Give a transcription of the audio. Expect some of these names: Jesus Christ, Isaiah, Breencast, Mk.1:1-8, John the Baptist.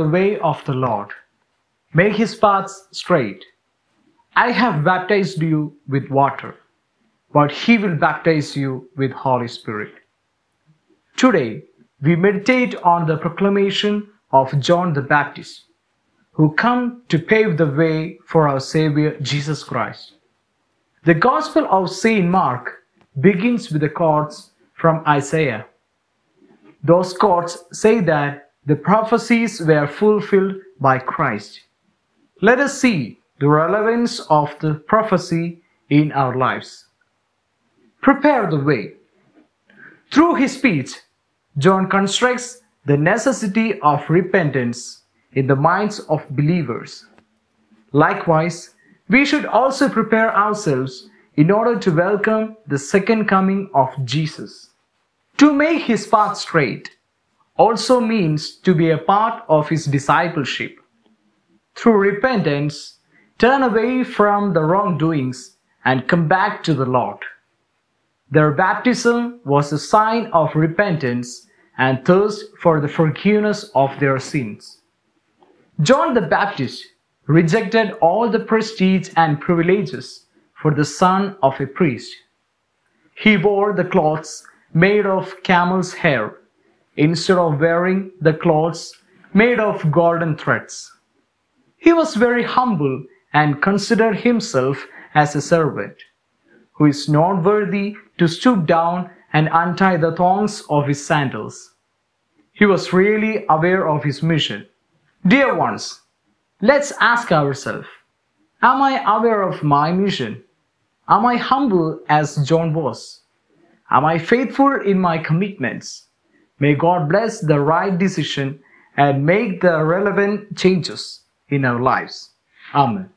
the way of the Lord. Make his paths straight. I have baptized you with water, but he will baptize you with Holy Spirit. Today, we meditate on the proclamation of John the Baptist, who came to pave the way for our Savior Jesus Christ. The Gospel of St. Mark begins with the quotes from Isaiah. Those quotes say that the prophecies were fulfilled by Christ. Let us see the relevance of the prophecy in our lives. Prepare the way. Through his speech, John constructs the necessity of repentance in the minds of believers. Likewise, we should also prepare ourselves in order to welcome the second coming of Jesus. To make his path straight also means to be a part of his discipleship. Through repentance, turn away from the wrongdoings and come back to the Lord. Their baptism was a sign of repentance and thirst for the forgiveness of their sins. John the Baptist rejected all the prestige and privileges for the son of a priest. He wore the clothes made of camel's hair instead of wearing the clothes made of golden threads. He was very humble and considered himself as a servant who is not worthy to stoop down and untie the thongs of his sandals. He was really aware of his mission. Dear ones, let's ask ourselves, am I aware of my mission? Am I humble as John was? Am I faithful in my commitments? May God bless the right decision and make the relevant changes in our lives. Amen.